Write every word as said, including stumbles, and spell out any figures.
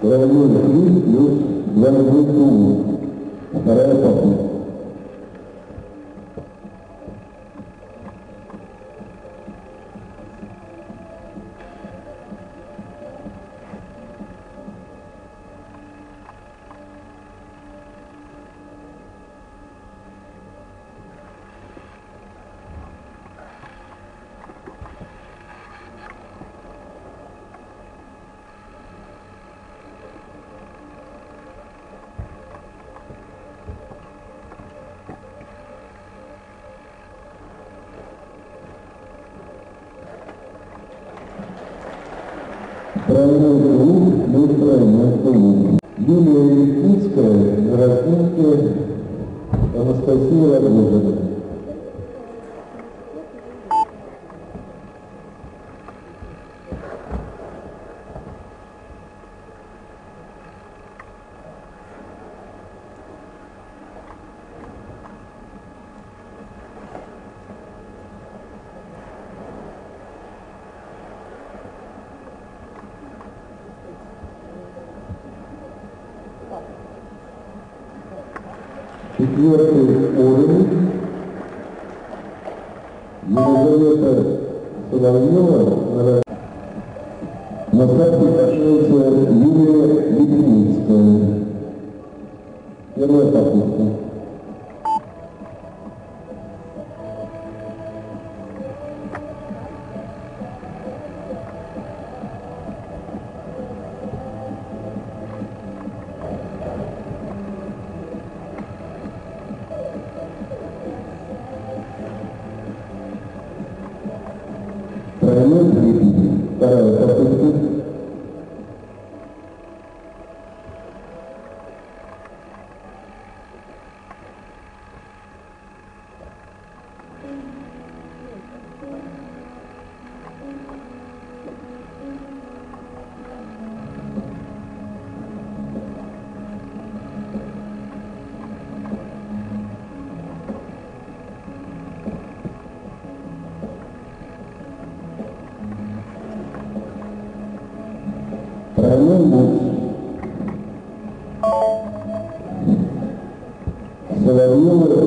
Параллельно три плюс два нагрузки углов. Вторая попытка. Юлия Липницкая, Городинская, Анастасия Робой. Четвертый уровень. Елизавета Соловьева. На старте находится Юлия Липницкая. Первая попытка. Вторая попытка. Соловьева